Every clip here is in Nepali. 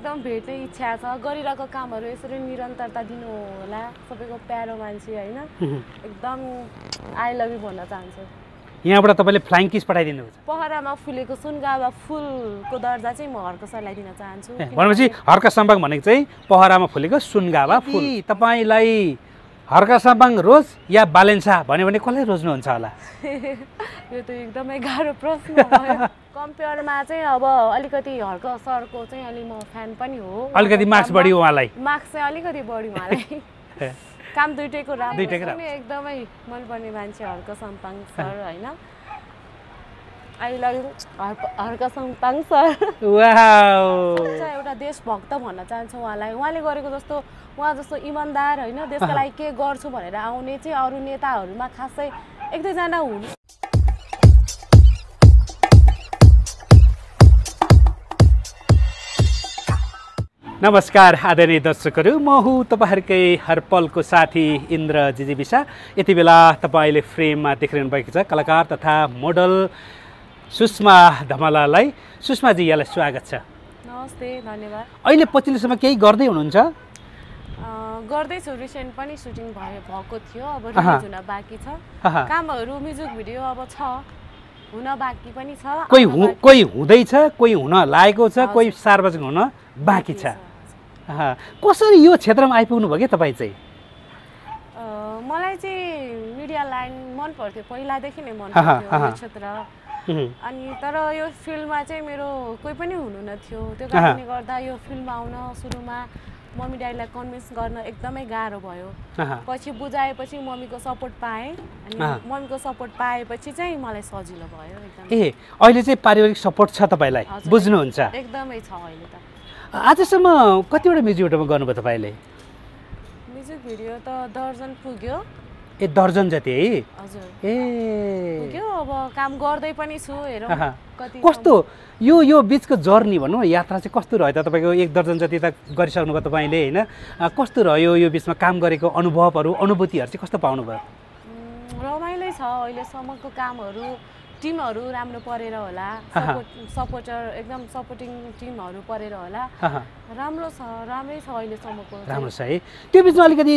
एकदम भेट्ने इच्छा छ गरिरहेको कामहरु यसरी निरन्तरता दिनु होला सबैको प्यारो मान्छे हैन एकदम आई लभ यु भन्न चाहन्छु यहाँबाट तपाईले फ्लाइङ किस पठाइदिनु हुन्छ पहरामा फुलेको सुनगावा फुलको दर्जा चाहिँ म हर्क सरलाई दिन चाहन्छु भनेपछि हर्क साम्पाङ भनेको चाहिँ पहरामा फुलेको सुनगावा फुल तपाईलाई हर्का साम्पाङ रोज या बालेन शाह भन्यो भने कसलाई रोज्नु हुन्छ होला यो त एकदमै गाह्रो प्रश्न भयो कम्पेयरमा चाहिँ अब अलिकति हर्का सरको चाहिँ अलि म फ्यान पनि हो अलिकति मार्क्स बढी उहाँलाई मार्क्स चाहिँ अलिकति बढी उहाँलाई काम दुईटैको राम्रो पनि एकदमै मन पर्ने मान्छे हर्का साम्पाङ सर हैन I love you Harka Sampang sir wow एउटा देशभक्त भन्न चाहन्छु उहाँलाई उहाँले गरेको जस्तो उहाँ जस्तो इमानदार हैन देशका लागि के गर्छु भनेर आउने चाहिँ अरु नेताहरुमा खासै एक दुई जना हुन् नमस्कार आदरणीय दर्शकहरु म हुँ तपाईहरुकै हरपलको साथी इन्द्र जिजिबिसा यति बेला तपाईले फ्रेममा देखिरहनु भएको छ कलाकार तथा मोडल सुष्मा धमलालाई सुष्मा जी यहाँलाई स्वागत छ नमस्ते धन्यवाद अहिले पछिल्लो समय केही गर्दै हुनुहुन्छ गर्दै छु रिसेन्ट पनि सुटिङ भएको थियो अब रिलिज हुन बाँकी छ कामहरु म्युजिक भिडियो अब छ हुन बाँकी पनि छ कोही हुँदै छ कोही हुन लागेको छ कोही सार्वजनिक हुन बाँकी छ कसरी यो क्षेत्रमा आइपुग्नु भयो के तपाई चाहिँ मलाई चाहिँ मिडिया लाइन मन पर्थ्यो पहिलादेखि नै मन पर्थ्यो यो क्षेत्र अनि तर यो फिल्डमा चाहिँ मेरो कोही पनि हुनुहुन्न थियो त्यो कारणले गर्दा यो फिल्डमा आउन सुरुमा मम्मी ड्याडीलाई कन्भिन्स गर्न एकदमै गाह्रो भयो पछि बुझाएपछि मम्मीको सपोर्ट पाएँ अनि मम्मीको सपोर्ट पाएपछि चाहिँ मलाई सजिलो भयो एकदम ए अहिले चाहिँ पारिवारिक सपोर्ट छ तपाईलाई बुझ्नुहुन्छ एकदमै छ अहिले त आजसम्म कतिवटा म्युजिक भिडियोमा गर्नुभयो तपाईले म्युजिक भिडियो त दर्जन पुग्यो ए दर्जन जति है हजुर ए पुग्यो अब काम गर्दै पनि छु हेरौं कस्तो यो बीचको जर्नी भन्नु यात्रा चाहिँ कस्तो रह्यो त तपाईको एक दर्जन जति त गरिसक्नु भयो तपाईले हैन कस्तो रह्यो यो बीचमा काम गरेको अनुभवहरु अनुभूतिहरु चाहिँ कस्तो पाउनु भयो रमाइलो छ अहिले समूहको कामहरु टिमहरु राम्रो परेर होला सपोर्टर एकदम सपोर्टिङ टिमहरु परेर होला राम्रो छ राम्रै छ अहिले समूहको राम्रो छ है त्यो बीचमा अलिकति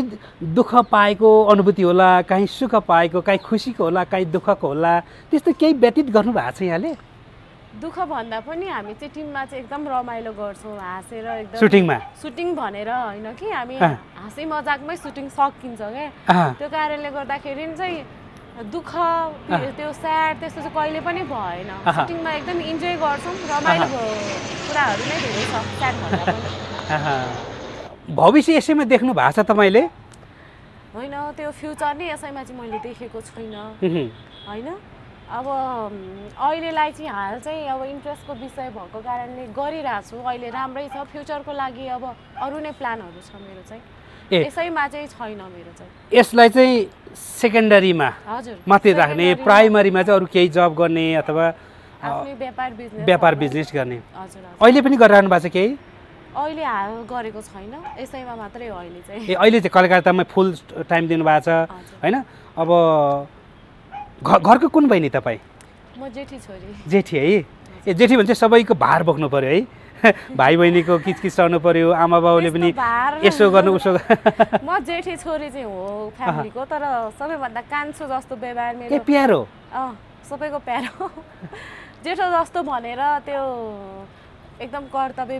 दुःख पाएको अनुभूति होला कहीं सुख पाएको कहीं खुशीको होला कहीं दुःखको होला त्यस्तो केही व्यतीत गर्नु भएको छ यहाँले दुःख भन्दा पनि हामी चाहिँ टिममा चाहिँ एकदम रमाइलो गर्छौं हाँसेर एकदम सुटिङमा सुटिङ भनेर हैन कि हामी हाँसै मजाकमै सुटिङ सकिन्छ के त्यो कारणले गर्दाखेरि चाहिँ दुःख त्यो स्याड त्यस्तो चाहिँ कहिले पनि भएन सुटिङमा एकदम इन्जोय गर्छौं रमाइलो कुराहरु नै धेरै छ स्याड भन्दा पनि भविष्य यसैमा देख्नु भएको छ तपाईले हैन त्यो फ्युचर नै यसैमा चाहिँ मैले देखेको छैन हैन अब अहिलेलाई चाहिँ हाल चाहिँ अब इन्ट्रेस्टको विषय भएको कारणले गरिराछु अहिले राम्रै छ फ्युचरको लागि अब अरु नै प्लानहरु छ मेरो चाहिँ यसैमा चाहिँ छैन मेरो चाहिँ यसलाई चाहिँ सेकेन्डरीमा हजुर मात्रै राख्ने प्राइमरीमा चाहिँ अरु केही जब गर्ने अथवा आफ्नो व्यापार बिजनेस गर्ने हजुर अहिले पनि गरिरहनु भएको छ केही अहिले हाल गरेको छैन यसैमा मात्रै हो अहिले चाहिँ ए अहिले चाहिँ कलाकारतामा फुल टाइम दिनु भएको छ हैन अब घरको कुन बहिनी तपाई म जेठी छोरी जेठी है ए जेठी भन्छ सबैको भार बोक्नु पर्यो है भाइ बहिनीको किचकिचाउनु पर्यो आमा बाउले पनि यसो गर्नु उसो म जेठी छोरी चाहिँ हो फ्यामिलीको तर सबैभन्दा कान्छो जस्तो व्यवहार मेरो के प्यारो अ सबैको प्यारो जेठो जस्तो भनेर त्यो एकदम कर्तव्य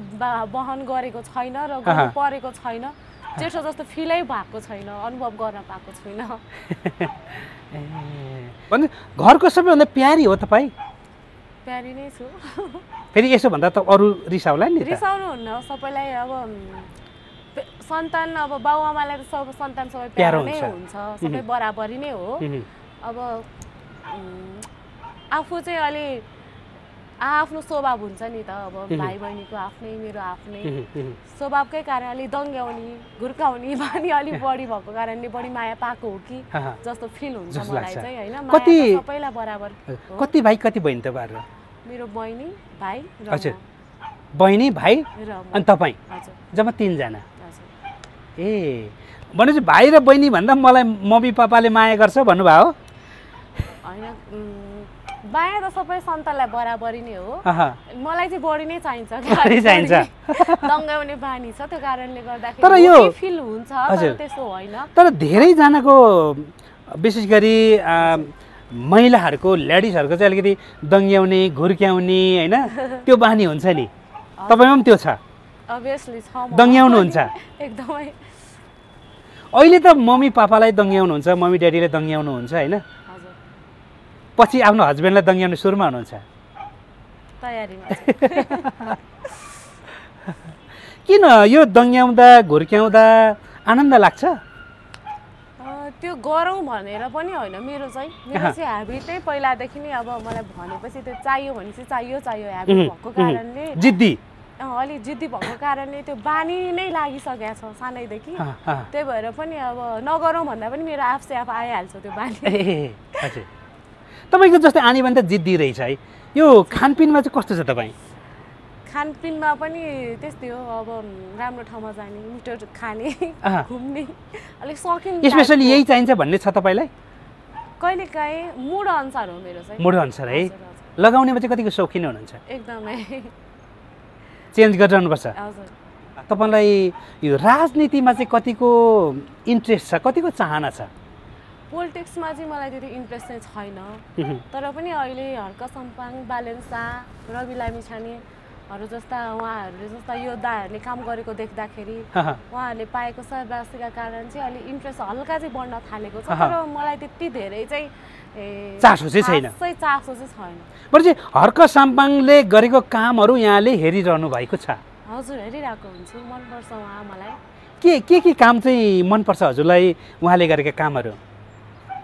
वहन गरेको छैन र गर्नु परेको छैन जेठो जस्तो फिलै भएको छैन अनुभव गर्न पाएको छैन भन्नु घरको सबैभन्दा प्यारी हो तपाई प्यारी नै छु फेरि यसो भन्दा त अरु रिसाउला नि रिसाउनु हुन्न सबैलाई अब सन्तान अब बाबुआमालाई त सब सन्तान सबै प्यारो नै हुन्छ सबै बराबरी नै हो अब आफू चाहिँ अलि आफ्नो स्वभाव हुन्छ नि त अब भाइ बहिनीको आफ्नै मेरो आफ्नै स्वभावकै कारण अलि दङ्ग्याउने घुर्काउने बानी अलि बढी भएको कारणले बढी माया पाएको हो कि जस्तो फिल हुन्छ मलाई चाहिँ हैन कति सबैलाई बराबर कति भाइ कति बहिनी तपाईहरु मेरो बहिनी भाइ र हजुर बहिनी भाइ अनि तपाई हजुर जम्मा 3 जना हजुर ए भनेपछि भाइ र बहिनी भन्दा मलाई मम्मी पापाले माया गर्छ भन्नु भयो हैन बाया त सबै सन्तलाई बराबरी नै हो मलाई चाहिँ बढी नै चाहिन्छ गाडी चाहिन्छ दंगाउने बानी छ त्यो कारणले गर्दाखेरि तर यो फिल हुन्छ तर त्यसो हैन तर धेरै जनाको विशेष गरी महिलाहरुको लेडीजहरुको चाहिँ अलिकति दंगाउने घुर्क्याउने हैन त्यो बानी हुन्छ नि तपाईमा पनि त्यो छ obviously छ दंगाउनु हुन्छ एकदमै अहिले त मम्मी पापालाई दंगाउनु हुन्छ मम्मी ड्याडीले दंगाउनु हुन्छ हैन पछि आफ्नो हस्बेन्डलाई दंगाउने सुरुमा हुनुहुन्छ तयारीमा किन यो दंगाउँदा घुर्क्याउँदा आनन्द लाग्छ त्यो गरौ भनेर पनि हैन मेरो चाहिँ ह्याबिटै पहिलादेखि नै अब मलाई भनेपछि त्यो चाहियो भनेपछि चाहियो चाहियो ह्याबिट भएको कारणले जिद्दी अलि जिद्दी भएको कारणले त्यो बानी नै लागिसकेछ सानैदेखि त्यही भएर पनि अब नगरौ भन्दा पनि मेरो आफै आफ आइहाल्छ त्यो बानी हजुर तपाईको जस्तै आनी भन्दा जिद्दी रहिछ है यो खानपिनमा चाहिँ कस्तो छ तपाई खानपिनमा पनि त्यस्तै हो अब राम्रो ठाउँमा जाने मिठो खाने घुम्ने अलि सकिन स्पेशली यही चाहिन्छ भन्ने छ तपाईलाई कहिलेकाही मूड अनुसार हो मेरो चाहिँ मूड अनुसार है लगाउनेमा चाहिँ कतिको शौकिन हुनुहुन्छ एकदमै चेन्ज गरिरहनु पर्छ हजुर तपाईलाई यो राजनीतिमा चाहिँ कतिको इन्ट्रेस्ट छ कतिको चाहना छ पोलिटिक्स में मैं त्यति इन्ट्रेस्ट नै छैन तर पनि अहिले हर्का सम्पाङ बालेन शाह रवि लामिछाने जस्ता उहाँहरुले जस्ता योद्धाहरुले काम गरेको देख्दाखेरि उहाँहरुले पाएको सर्वश्रेष्ठका कारण चाहिँ अलि इन्ट्रेस्ट हल्का चाहिँ बढ्न थालेको छ तर मलाई त्यति धेरै चाहिँ चासो चाहिँ छैन चासो चाहिँ छैन बरु चाहिँ हर्का सम्पाङले गरेको कामहरु यहाँले हेरिरहनु भएको छ हजुर हेरिरहेको हुन्छु मन पर्छ उहाँ मलाई के काम चाहिँ मन पर्छ हजुरलाई उहाँले गरेका कामहरु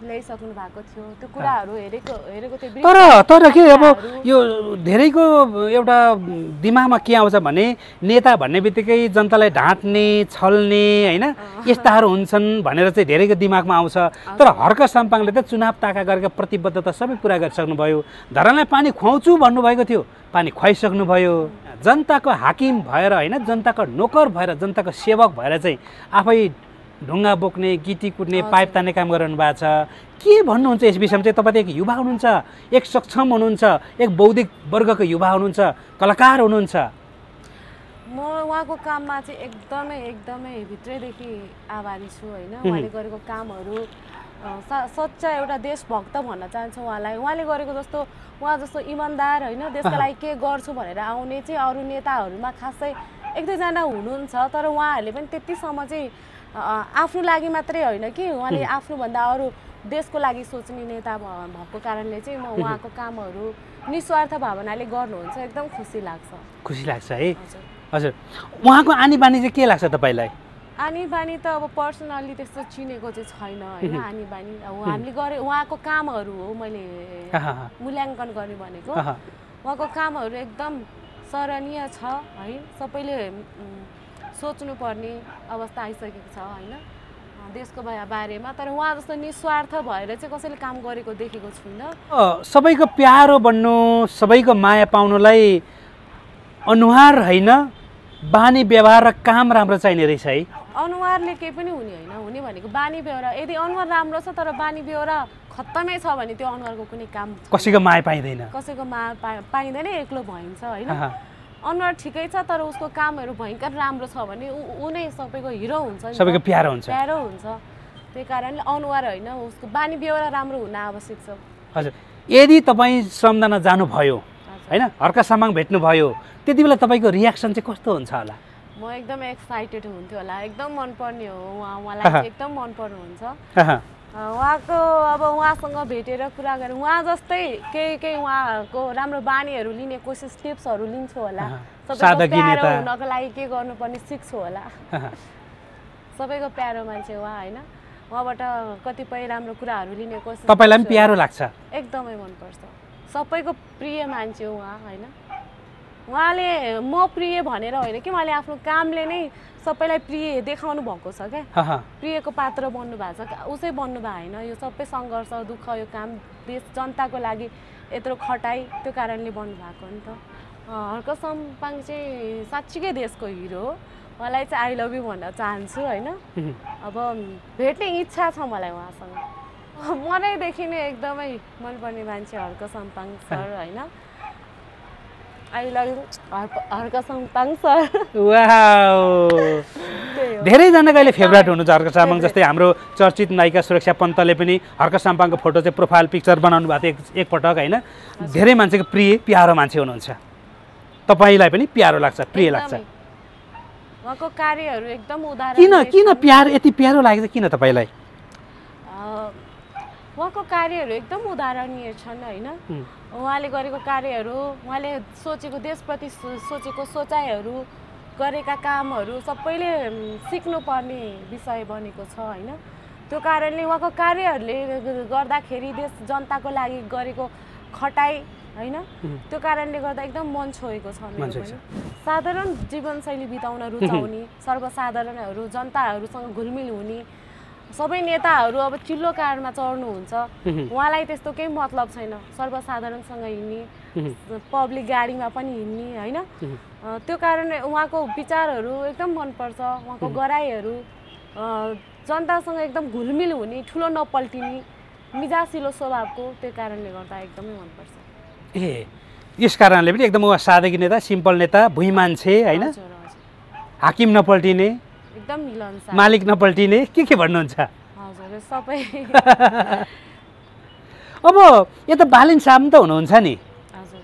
भएको थियो त्यो कुराहरु हेरेको थियो तर के अब यो धेरैको एउटा दिमागमा के आउँछ भने नेता भन्नेबित्तिकै जनतालाई ढाट्ने छल्ने हैन यस्ताहरु हुन्छन् भनेर चाहिँ धेरैको दिमागमा आउँछ तर हर्का सम्पाङले त चुनाव ताका गरेको प्रतिबद्धता सबै पूरा गरिसक्नु भयो धरानलाई पानी खुवाउँछु भन्नु भएको थियो पानी खुवाइसक्नु भयो जनताको हाकिम भएर हैन जनताको नोकर भएर जनताको सेवक भएर चाहिँ आफै ढुंगा बोक्ने गिटी कुट्ने पाइप तान्ने काम गरिरहनु भएको छ के भन्नुहुन्छ यस विषयमा चाहिँ तपाईँ एक युवा हुनुहुन्छ एक सक्षम हुनुहुन्छ एक बौद्धिक वर्गको युवा हुनुहुन्छ कलाकार हुनुहुन्छ म उहाँको काममा चाहिँ एकदमै भित्रैदेखि आभारी छु हैन उहाँले गरेको कामहरु सच्चा एउटा देशभक्त भन्न चाहन्छु उहाँलाई उहाँले गरेको जस्तो उहाँ जस्तो इमानदार हैन देशका लागि के गर्छु भनेर आउने चाहिँ अरु नेताहरुमा खासै एक दुई जना हुनुहुन्छ तर उहाँहरूले पनि त्यति सम्म चाहिँ आफ्नो लागि मात्रै हैन कि उहाँले आफ्नो भन्दा अरु देशको लागि सोच्ने नेता भएको कारणले चाहिँ म उहाँको कामहरु निस्वार्थ भावनाले गर्नुहुन्छ एकदम खुसी लाग्छ है हजुर उहाँको आनी बानी चाहिँ के लाग्छ तपाईलाई आनी बानी त अब पर्सनली त्यस्तो चिनेको चाहिँ छैन हैन आनी बानी हामीले गरे उहाँको कामहरु हो मैले मूल्याङ्कन गर्ने भनेको उहाँको कामहरु एकदम सराहनीय छ है सबैले सोच्नुपर्ने अवस्था आइसकेको छ हैन देशको बारेमा तर उहाँ जस्तो निस्वार्थ भएर चाहिँ कसैले काम गरेको देखेको छुइनँ सबैको प्यारो बन्नु सबैको माया पाउनुलाई अनुहार हैन बानी व्यवहार र काम राम्रो चाहिने रहेछ है अनुहारले केही पनि हुने हैन हुने भनेको बानी व्यवहार यदि अनुहार राम्रो छ तर बानी व्यवहार खत्तमै छ भने त्यो अनुहारको कुनै काम कसैको माया पाइदैन एक्लो भइन्छ हैन अनुहार ठिकै छ तर उसको कामहरु भयंकर राम्रो छ भने उ नै सबैको हिरो हुन्छ सबैको प्यारो हुन्छ त्यही कारणले अनुहार हैन उसको बानी व्यवहार राम्रो हुन आवश्यक छ हजुर यदि तपाई सम्झना जानु भयो हैन हर्का सम्पाङ भेट्नु भयो त्यतिबेला तपाईको रियाक्सन चाहिँ कस्तो हुन्छ होला म एकदम एक्साइटेड हुन्थ्यो होला एकदम मन पर्ने हो उहाँलाई चाहिँ एकदम मन पर्नु हुन्छ उहाँको अब उहाँसँग भेटेर कुरा गरेर उहाँ जस्तै केही उहाँको राम्रो बानीहरु लिने कोसिस टिप्सहरु लिन्छु होला सबैको प्यारो हुनको लागि के गर्नुपर्ने सिक्छु होला सबैको प्यारो मान्छे उहाँ हैन उहाँबाट कतिपय राम्रो कुराहरु लिने कोसिस तपाईलाई पनि प्यारो लाग्छ एकदमै मन पर्छ सबैको प्रिय मान्छे उहाँ हैन उहाँले म प्रिय भनेर होइन कि उहाँले आफ्नो कामले नै सबैलाई प्रिय देखाउनु भएको छ के प्रियको पात्र बन्नु भएको छ उसै बन्नु भएन यो सबै संघर्ष दुःख यो काम देश जनताको लागि यत्रो खटाई त्यो कारणले बन्नु भएको हो नि त हर्क सम्पाङ चाहिँ साच्चै देशको हिरो हो मलाई चाहिँ आई लभ यु भन्न चाहन्छु हैन अब भेट्ने इच्छा छ मलाई उहाँसँग मनैदेखि नै एकदमै मन पर्ने मान्छे हर्क सम्पाङ सर हैन I love Harka Sampang sir. Wow. धेरै जनाको अहिले फेभरेट हुनुहुन्छ हर्क साम्पाङ जस्तै हाम्रो चर्चित नायिका सुरक्षा पन्तले पनि हर्क साम्पाङको फोटो चाहिँ प्रोफाइल पिक्चर बनाउनु भएको थियो एक पटक हैन धेरै मान्छेको प्रिय प्यारो मान्छे हुनुहुन्छ तपाईलाई पनि प्यारो लाग्छ प्रिय लाग्छ उहाँको कार्यहरु एकदम उदाहरण किन प्यार यति प्यारो लागेछ किन तपाईलाई उहाँको कार्यहरु एकदम उदाहरणीय छन् हैन उहाँले गरेको कार्यहरु उहाँले सोचेको देशप्रति सोचेको सोचाइहरु गरेका कामहरु सबैले सिक्नु पर्ने विषय बनेको छ हैन त्यो कारणले उहाँको कार्यहरुले गर्दाखेरि देश जनताको लागि गरेको खटाई हैन त्यो कारणले गर्दा एकदम मन छोएको छ मलाई साधारण जीवनशैली बिताउन रुचाउने सर्वसाधारणहरु जनताहरुसँग घुलमिल हुने सबै नेताहरु अब चिल्लो कारमा चढ्नु हुन्छ उहाँलाई त्यस्तो केही मतलब छैन सर्वसाधारणसँग हिँड्ने पब्लिक गाडीमा पनि हिँड्ने हैन त्यो कारणले उहाँको विचारहरु एकदम मन पर्छ उहाँको गराइहरु जनतासँग एकदम घुलमिल हुने ठुलो नपल्टिने मिजासिलो स्वभावको त्यो कारणले गर्दा एकदमै मन पर्छ ए यस कारणले पनि एकदम उहाँ साधारण नेता सिम्पल नेता भुइँ मान्छे हैन हाकिम नपल्टिने एकदम मिलनसार मालिक नपल्टिने के भन्नुहुन्छ हजुर सबै अब यता बालेन शाह पनि त हुनुहुन्छ नि हजुर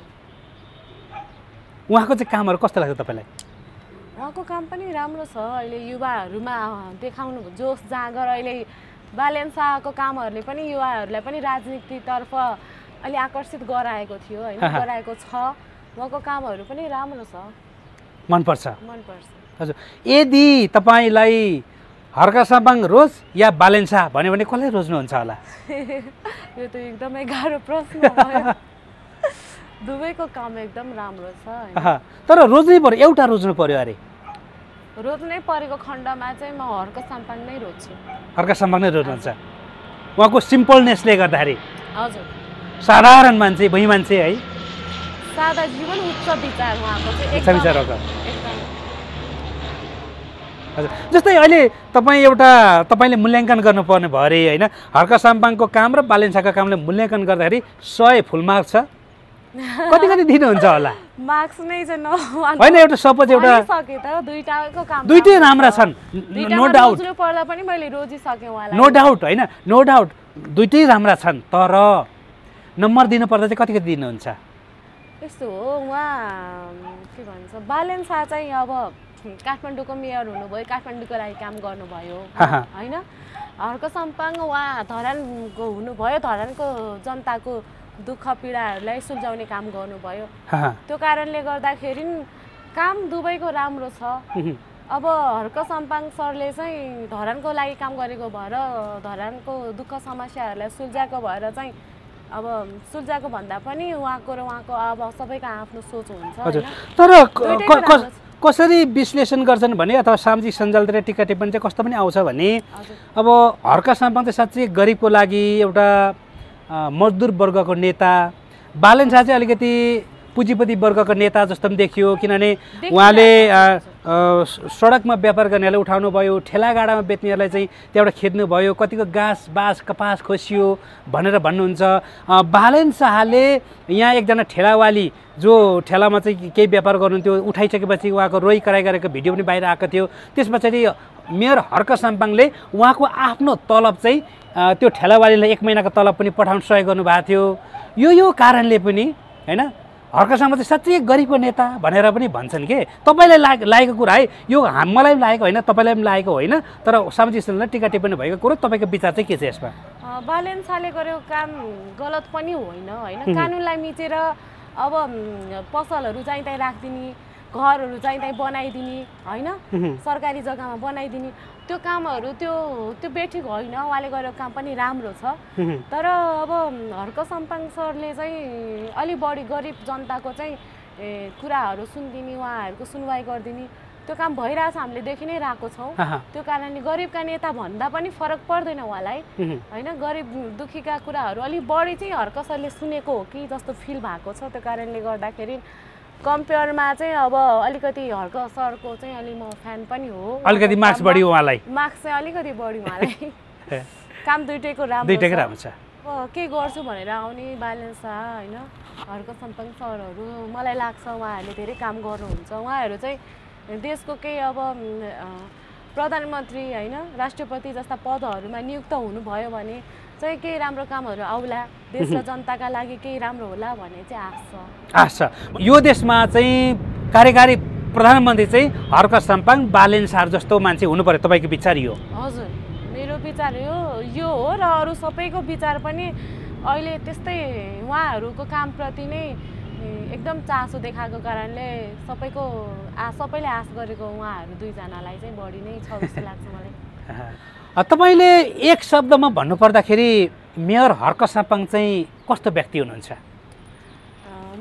उहाँको चाहिँ कामहरु कस्तो लाग्छ तपाईलाई उहाँको काम पनि राम्रो छ अहिले युवाहरुमा देखाउनु जोश जागर अहिले बालेन शाहको कामहरुले पनि युवाहरुलाई पनि राजनीतितर्फ अलि आकर्षित गराएको थियो हैन गराएको छ उहाँको कामहरु पनि राम्रो छ मन पर्छ हजुर यदि तपाईलाई हर्क साम्पाङ रोज या बालेन शाह भन्यो भने कसलाई रोज्नुहुन्छ होला यो त एकदमै गाह्रो प्रश्न भयो दुबैको काम एकदम राम्रो छ हैन तर रोज्नै पर्यो एउटा रोज्नु पर्यो अरे रोज्नै परेको खण्डमा चाहिँ म हर्क साम्पाङ नै रोज्छु हर्क साम्पाङ नै रोज्नुहुन्छ उहाँको सिम्पलनेसले गर्दाखेरि हजुर साधारण मान्छे भई मान्छे है सादा जीवन उच्च विचार उहाँको चाहिँ एकदम विचार हो हजुर जस्तै अहिले तपाई एउटा तपाईले मूल्याङ्कन गर्नुपर्ने भयो रे हैन हर्क साम्पाङको काम र बालेन शाहको कामले मूल्याङ्कन गर्दाखेरि 100 फुल मार्क्स छ कति दिनुहुन्छ होला मार्क्स नै छ न हैन एउटा सपोज एउटा सके त दुईटाको काम दुईटै राम्रा छन् नो डाउट रोज्नु पर्दा पनि मैले रोजि सके उहाँलाई नो डाउट हैन नो डाउट दुईटै राम्रा छन् तर नम्बर दिनु पर्दा चाहिँ कति दिनुहुन्छ यस्तो हो उहाँ के भन्छ बालेन शाह चाहिँ अब काठमाडौँको मेयर हुनुभयो काठमाडौँको लागि काम गर्नुभयो हैन हर्क साम्पाङ उहाँ धरानको हुनुभयो धरानको जनताको दुःख पीडाहरूलाई सुल्झाउने काम गर्नुभयो त्यो कारणले गर्दाखेरि काम दुबैको राम्रो छ अब हर्क साम्पाङ सरले चाहिँ धरानको लागि काम गरेको भएर धरानको दुःख समस्याहरूलाई सुल्झाएको भएर चाहिँ अब सुल्झाएको भन्दा पनि उहाँको र उहाँको अब सबैको आफ्नो सोच हुन्छ तर कसरी विश्लेषण गर्छन् भने अथवा सामाजिक सञ्जालतिर टिका टिप्पणी चाहिँ कस्तो पनि आउँछ भने अब हर्क साम्पाङ चाहिँ साँच्चै गरिबको लागि एउटा मजदुर वर्गको नेता बालेन शाह चाहिँ अलिकति पुँजीपति वर्गको नेता जस्तो पनि देखियो किनभने उहाँले सडकमा व्यापार गर्नेहरूलाई उठाउनु भयो ठेलागाडामा बेच्नेहरूलाई चाहिँ त्यहाँबाट खेद्नु भयो कतिको घाँस बाँस कपास खोसियो भनेर भन्नुहुन्छ बालेन शाहले यहाँ एकजना ठेलावाली जो ठेलामा चाहिँ केही व्यापार गर्नुहुन्थ्यो उठाइसकेपछि उहाँको रोइ कराइ गरेको भिडियो पनि बाहिर आएको थियो त्यस पछाडि मेयर हर्क साम्पाङले उहाँको आफ्नो तलब चाहिँ त्यो ठेलावालीलाई 1 महिनाको तलब पनि पठाउन सहयोग गर्नुभएको थियो यो कारणले पनि हैन हर्क साम्पाङ चाहिँ साँच्चै गरिबको नेता भनेर पनि भन्छन् के तपाईलाई लागेको कुरा है यो मलाई पनि लागेको होइन तपाईलाई पनि लागेको होइन तर सामाजिक सञ्जालमा टिका टिप्पणी भएको कुरो तपाईँको विचार चाहिँ के छ यसमा बालेन शाहले गरेको काम गलत पनि होइन हैन कानुनलाई मिचेर अब पसलहरु चाहिँ त्यही राख्दिनी घरहरु चाहिँ त्यही बनाइदिनी हैन सरकारी जग्गामा बनाइदिनी त्यो कामहरु त्यो बेठिक होइन उहाँले गरेको काम पनि राम्रो छ तर अब हर्क साम्पाङ सरले चाहिँ अलि बढी गरिब जनताको चाहिँ कुराहरु सुन्दिनी उहाँहरुको सुनवाई गर्दिनी त्यो काम भइराछ हामीले देखि नै राखेको छौ त्यो कारणले गरिबका नेता भन्दा पनि फरक पर्दैन उहाँलाई हैन गरिब दुखीका कुराहरु अलि बढी चाहिँ हरकसले सुनेको हो कि जस्तो फिल भएको छ त्यो कारणले गर्दाखेरि कम्पेयरमा चाहिँ अब अलिकति हरक सरको चाहिँ अलि म फ्यान पनि हो अलिकति मार्क्स बढी उहाँलाई मार्क्स चाहिँ अलिकति बढी उहाँलाई काम दुईटैको राम्रो छ के गर्छु भनेर आउने बालेन शाह हैन हरका साम्पाङ सरहरु मलाई लाग्छ उहाँहरुले धेरै काम गर्नुहुन्छ उहाँहरु चाहिँ देशको के अब प्रधानमन्त्री हैन राष्ट्रपति जस्ता पदहरुमा नियुक्त हुनु भयो भने चाहिँ के राम्रो कामहरु आउला देश र जनताका लागि के राम्रो होला भन्ने चाहिँ आश छ यो देशमा चाहिँ कार्यकारी प्रधानमन्त्री चाहिँ हरका साम्पाङ बालेन शाह जस्तो मान्छे हुनु पर्यो तपाईको विचार यो हजुर मेरो विचार यो हो र अरु सबैको विचार पनि अहिले त्यस्तै उहाँहरुको कामप्रति नै एकदम चासो देखाएको कारणले सबैको सबैले आश गरेको उहाँहरु दुई जनालाई चाहिँ बढी नै छ जस्तो लाग्छ मलाई तपाईले एक शब्दमा भन्नु पर्दाखेरि मेयर हरका साम्पाङ चाहिँ कस्तो व्यक्ति हुनुहुन्छ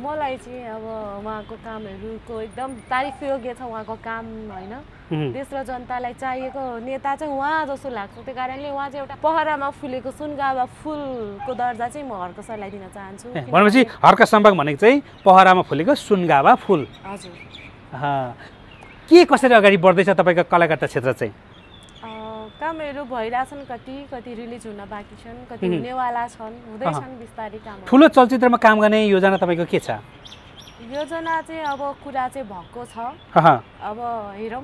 मलाई चाहिँ अब उहाँको कामहरुको एकदम तारिफ योग्य छ उहाँको काम हैन देश र जनतालाई चाहिएको नेता चाहिँ उहाँ जस्तो लाग्छ त्यो कारणले उहाँ चाहिँ एउटा पहरामा फुलेको सुनगावा फुलको दर्जा चाहिँ म हरका सरलाई दिन चाहन्छु भनेपछि हरका साम्पाङ भनेको चाहिँ पहरामा फुलेको सुनगावा फुल हजुर के कसरी अगाडि बढ्दै छ तपाईको कलाकर्ता क्षेत्र चाहिँ कामहरु भइराछन् कति रिलिज हुन बाँकी छन् कति हुनेवाला छन् हुँदै छन् बिस्तारै काम ठुलो चलचित्रमा काम गर्ने योजना तपाईको के छ योजना चाहिँ अब कुरा चाहिँ भएको छ अब हेरौं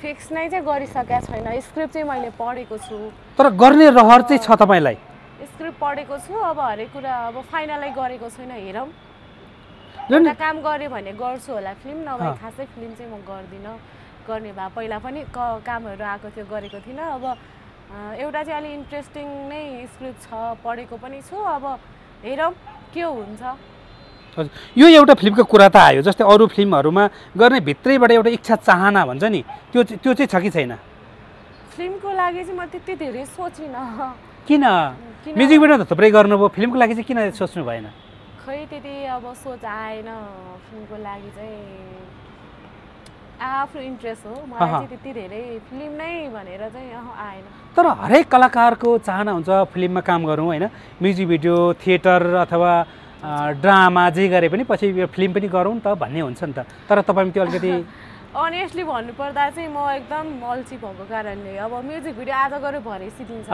फिक्स नै चाहिँ गरिसकेको छैन स्क्रिप्ट चाहिँ मैले पढेको छु तर गर्ने रहर चाहिँ छ तपाईलाई स्क्रिप्ट पढेको छु अब हरेक कुरा अब फाइनलै गरेको छैन हेरौं एउटा काम गरे भने गर्छु होला फिल्म नभए खासै फिल्म चाहिँ म गर्दिन गर्ने भए पहिला पनि कामहरु आको थियो गरेको थिन अब एउटा चाहिँ अलि इन्ट्रेस्टिङ नै स्क्रिप्ट छ पढेको पनि छु अब हेरौं के हुन्छ हजुर यो एउटा फिल्मको कुरा त आयो जस्तै अरु फिल्महरुमा गर्ने भित्रैबाट एउटा इच्छा चाहना भन्छ नि त्यो चाहिँ छ कि छैन फिल्मको लागि चाहिँ म त्यति धेरै सोचिन किन म्युजिक भिडियो त थुप्रै गर्नुभयो फिल्मको लागि चाहिँ किन सोच्नु भएन खै त्यति अब सोच आएन फिल्मको लागि चाहिँ आफ्नो इन्ट्रेस्ट हो मलाई चाहिँ त्यति धेरै फिल्म नै भनेर चाहिँ आएन तर हरेक कलाकारको चाहना हुन्छ फिल्ममा काम गरौँ हैन म्युजिक भिडियो थिएटर अथवा ड्रामा जे गरे पनि पछि फिल्म पनि गरौँ त भन्ने हुन्छ नि त तर तपाईमा त्यो अलिकति अनेस्टली भन्नुपर्दा चाहिँ म एकदम अल्छी भएको कारणले अब म्युजिक भिडियो आज गरे भरे सिदिन्छ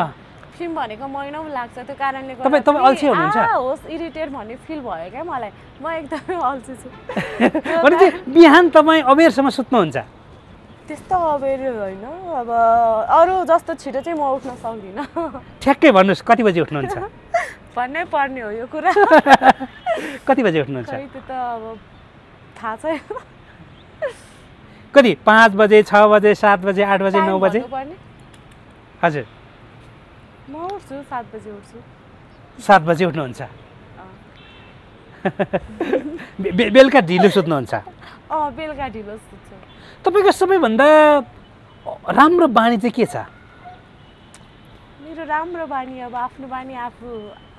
फिल्म भनेको महिनौ लाग्छ त्यो कारणले तपाईँ अल्छी हुनुहुन्छ होस् इरिटेट भन्ने फिल भयो के मलाई म एकदमै अल्छी छु अनि बिहान तपाईँ अबेरसम्म सुत्नुहुन्छ त्यस्तो अबेर हैन अब अरु जस्तो छिटो चाहिँ म उठ्न सक्दिन ठ्याक्कै भन्नुस् कति बजे उठ्नुहुन्छ भन्नै पर्ने हो यो कुरा कति बजे उठ्नुहुन्छ त्यो त अब थाहा छैन कति 5 बजे 6 बजे 7 बजे 8 बजे 9 बजे हजुर म उठ्छु 7 बजे उठ्छु 7 बजे उठ्नुहुन्छ बेलुका ढिलो सुत्नुहुन्छ बेलुका ढिलो सुत्छु तपाईको सबैभन्दा राम्रो बानी चाहिँ के छ मेरो राम्रो बानी अब आफ्नो बानी आफू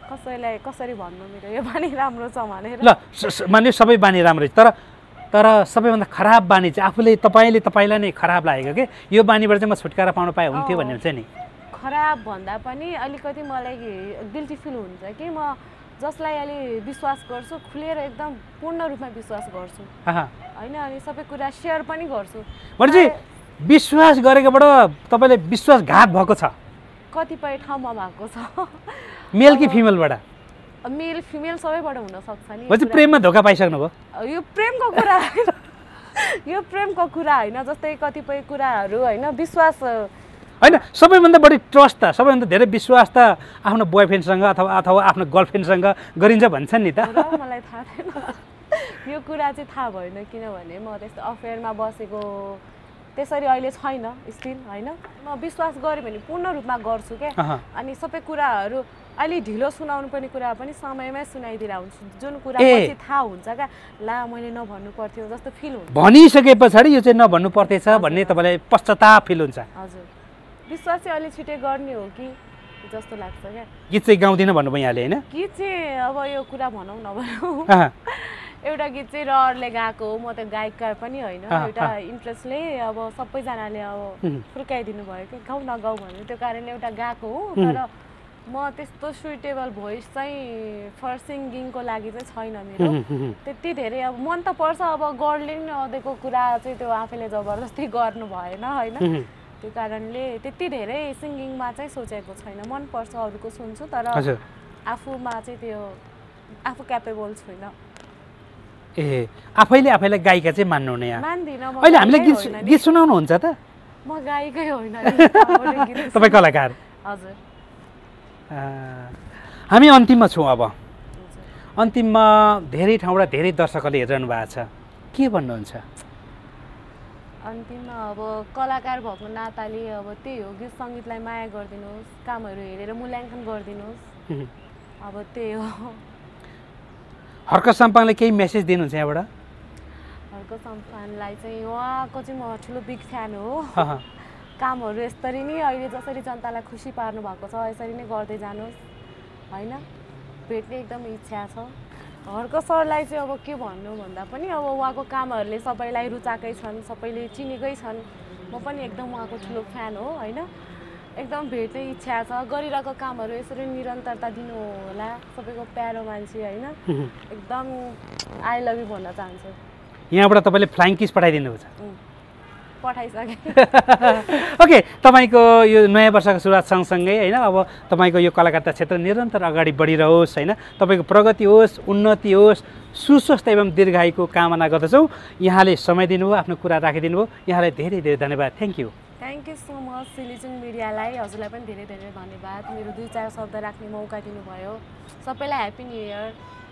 कसैलाई कसरी भन्नु मेरो यो बानी राम्रो छ भनेर ल मान्यो सबै बानी राम्रो तर तर सबैभन्दा खराब बानी चाहिँ आफूले तपाईलाई नै खराब लागेको के यो बानीबाट चाहिँ म छुटकारा पाउन पाए हुन्थ्यो भन्ने हुन्छ नि खराब भन्दा पनि अलिकति मलाई गिल्टी फिल हुन्छ कि म जसलाई अलि विश्वास गर्छु खुलेर एकदम पूर्ण रूपमा विश्वास गर्छु हैन अनि सबै कुरा शेयर पनि गर्छु भनेपछि विश्वास गरेकोबाट तपाईले विश्वासघात भएको छ कतिपय ठाउँमा भएको छ मेल कि फिमेलबाट मेल फिमेल सबैबाट हुन सक्छ नि भनेपछि प्रेममा धोका पाइसक्नु भयो यो प्रेमको कुरा हैन जस्तै कतिपय कुराहरु हैन विश्वास हैन सबैभन्दा बढी ट्रस्ट त सबैभन्दा धेरै विश्वास त आफ्नो बोयफ्रेन्डसँग अथवा आफ्नो गर्लफ्रेन्डसँग गरिन्छ भन्छन् नि त मलाई थाहा छैन यो कुरा चाहिँ थाहा भएन किनभने म त्यस्तो अफेयरमा बसेको त्यसरी अहिले छैन स्टिल हैन म विश्वास गरे भने पूर्ण रूपमा गर्छु के अनि सबै कुराहरु अलि ढिलो सुनाउनु पर्ने कुरा पनि समयमै सुनाइदिरा हुन्छ जुन कुरा पछि थाहा हुन्छ का ला मैले नभन्नु पर्थ्यो जस्तो फिल हुन्छ भनिसकेपछि यो चाहिँ नभन्नु पर्थेछ भन्ने तपाईलाई पश्चाताप फिल हुन्छ हजुर विश्वास चाहिँ अलि छिटै गर्ने हो कि जस्तो लाग्छ क्या गीत चाहिँ गाउँदिन भन्नुभयो यहाँले हैन गीत चाहिँ अब यो कुरा भनौँ नभनौँ एउटा गीत चाहिँ रहरले गाएको म त गायककार पनि होइन एउटा इन्ट्रेस्टले अब सबैजनाले अब फुर्काइदिनु भयो के गाउँ नगाउँ भन्ने त्यो कारणले एउटा गाएको हो तर म त्यस्तो सुटेबल भोइस चाहिँ फर सिंगिङ को लागि चाहिँ छैन मेरो त्यति धेरै अब मन त पर्छ अब गडले नदेको कुरा चाहिँ त्यो आफैले जबरजस्ती गर्नु भएन हैन त्यो कारणले त्यति धेरै सिंगिङ मा चाहिँ सोचेको छैन मन पर्छ अरूको सुन्छु तर आफूमा चाहिँ त्यो आफू क्यापेबल छैन ए आफैले आफैलाई गायिका चाहिँ मान्नु हुन्न यार मान्दिन म अहिले हामीले गीत सुनाउनु हुन्छ त म गायिकै होइन तपाई कलाकार हजुर हामी अन्तिममा छौं अब अन्तिममा धेरै ठाउँबाट धेरै दर्शकले हेरिरहनु भएको छ के भन्नुहुन्छ अन्तिममा अब कलाकार भएको नाताले अब त्यही हो गीत संगीतलाई माया गर्दिनुस् कामहरु हेरेर मूल्याङ्कन गर्दिनुस् अब त्यही हो हर्क सम्पाङले केही मेसेज दिनुहुन्छ यहाँबाट हर्क सम्पाङलाई चाहिँ उहाँको चाहिँ म ठुलो बिग फ्यान हो कामहरु यसरी नै अहिले जसरी जनतालाई खुशी पार्नु भएको छ यसरी नै गर्दै जानुस् हैन भेट्ने एकदम इच्छा छ हर्क सरलाई चाहिँ अब के भन्नु भन्दा पनि अब उहाँको कामहरुले सबैलाई रुचाकै छन् सबैले चिनेकै छन् म पनि एकदम उहाँको ठुलो फ्यान हो हैन एकदम भेट्ने इच्छा छ गरिरहेको कामहरु यसरी निरन्तरता दिनु होला सबैको प्यारो मान्छे हैन एकदम आई लभ यु भन्न चाहन्छु यहाँबाट तपाईले फ्लाइङ किस पठाइदिनु हुन्छ ओके तपाईको यो नयाँ वर्षको सुरुवात सँगसँगै हैन अब तपाईको यो कलाकारिता क्षेत्र निरन्तर अगाडि बढिरहोस् हैन तपाईको प्रगति होस् उन्नति होस् सुस्वस्थ एवं दीर्घायुको कामना गर्दछौं यहाँले समय दिनुभयो आफ्नो कुरा राखिदिनु भयो यहाँलाई धेरै धेरै धन्यवाद thank you so much Silichung मिडियालाई हजुरलाई पनि धेरै धेरै धन्यवाद मेरो दुई चार शब्द राख्ने मौका दिनुभयो सबैलाई ह्यापी न्यू इयर